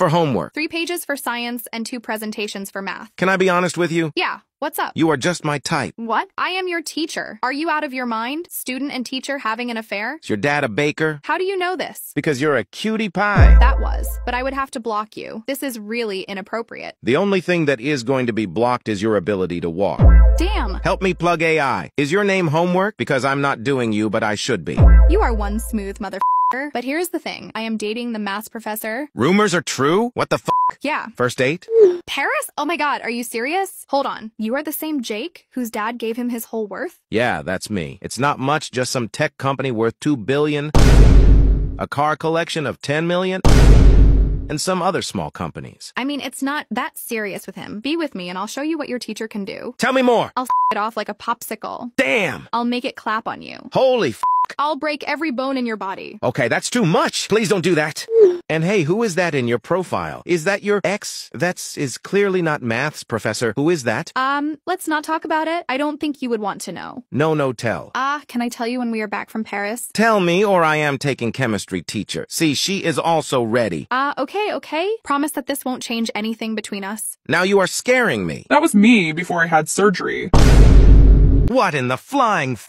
for homework. 3 pages for science and 2 presentations for math. Can I be honest with you? Yeah. What's up? You are just my type. What? I am your teacher. Are you out of your mind? Student and teacher having an affair? Is your dad a baker? How do you know this? Because you're a cutie pie. That was, but I would have to block you. This is really inappropriate. The only thing that is going to be blocked is your ability to walk. Damn. Help me plug AI. Is your name homework? Because I'm not doing you, but I should be. You are one smooth motherfucker. But here's the thing. I am dating the maths professor. Rumors are true? What the fuck? Yeah. First date? Paris? Oh my god, are you serious? Hold on. You are the same Jake whose dad gave him his whole worth? Yeah, that's me. It's not much, just some tech company worth $2 billion, a car collection of $10 million, and some other small companies. I mean, it's not that serious with him. Be with me and I'll show you what your teacher can do. Tell me more. I'll it off like a popsicle. Damn. I'll make it clap on you. Holy fuck. I'll break every bone in your body. Okay, that's too much. Please don't do that. And hey, who is that in your profile? Is that your ex? That's is clearly not maths professor. Who is that? Let's not talk about it. I don't think you would want to know. No, no, tell. Can I tell you when we are back from Paris? Tell me, or I am taking chemistry teacher. See, she is also ready. Okay. Promise that this won't change anything between us. Now you are scaring me. That was me before I had surgery. What in the flying f***?